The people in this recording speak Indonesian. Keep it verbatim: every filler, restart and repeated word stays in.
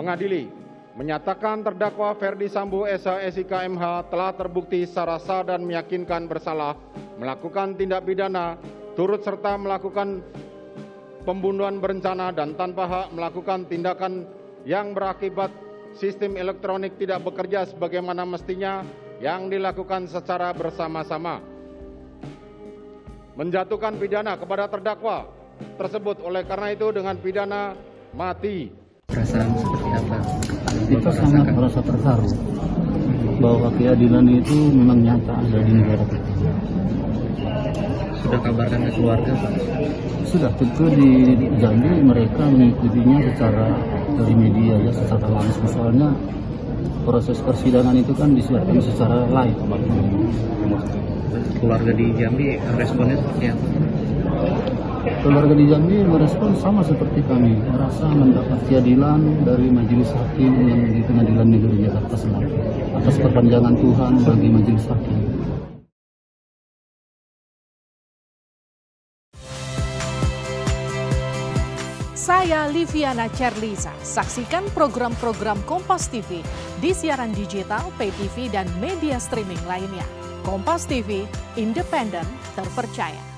mengadili, menyatakan terdakwa Ferdy Sambo S H S I K M H telah terbukti secara sah dan meyakinkan bersalah melakukan tindak pidana turut serta melakukan pembunuhan berencana dan tanpa hak melakukan tindakan yang berakibat sistem elektronik tidak bekerja sebagaimana mestinya yang dilakukan secara bersama-sama. Menjatuhkan pidana kepada terdakwa tersebut oleh karena itu dengan pidana mati. Perasaan seperti apa? Kita sangat merasa terharu bahwa keadilan itu memang nyata ada di negara kita. Sudah kabarkan ke keluarga, Pak? Sudah, tentu di Jambi mereka mengikutinya secara dari media, ya, secara langsung. Soalnya proses persidangan itu kan disiarkan secara live. Keluarga di Jambi responnya seperti apa? Keluarga di Jambi merespon sama seperti kami, merasa mendapat keadilan dari majelis hakim yang di Pengadilan Negeri Jakarta Selatan atas perpanjangan Tuhan bagi majelis hakim. Saya Liviana Cerliza, saksikan program-program Kompas T V di siaran digital, pay T V, dan media streaming lainnya. Kompas T V, independen, terpercaya.